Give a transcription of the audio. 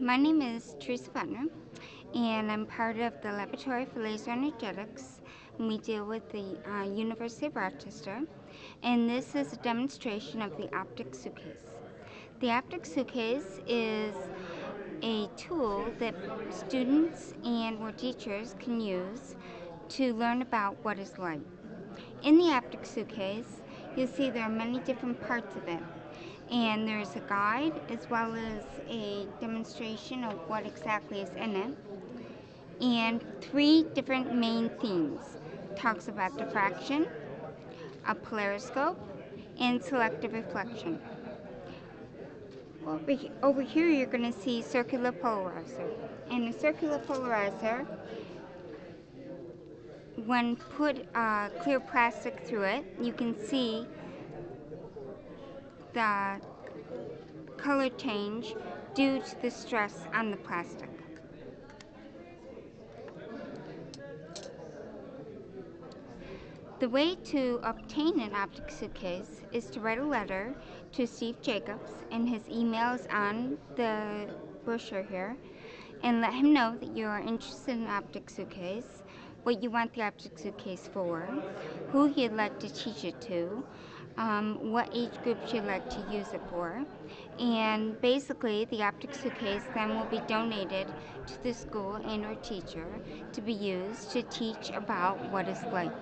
My name is Theresa Pfunter, and I'm part of the Laboratory for Laser Energetics. We deal with the University of Rochester, and this is a demonstration of the Optics Suitcase. The Optics Suitcase is a tool that students and or teachers can use to learn about what is light. In the Optics Suitcase, you'll see there are many different parts of it. And there's a guide as well as a demonstration of what exactly is in it. And three different main themes. It talks about diffraction, a polariscope, and selective reflection. Over here you're going to see circular polarizer. And a circular polarizer, when put clear plastic through it, you can see the color change due to the stress on the plastic. The way to obtain an Optics Suitcase is to write a letter to Steve Jacobs, and his email is on the brochure here, and let him know that you are interested in an Optics Suitcase, what you want the Optics Suitcase for, who you'd like to teach it to, what age groups you'd like to use it for, and basically the Optics Suitcase then will be donated to the school and or teacher to be used to teach about what is light.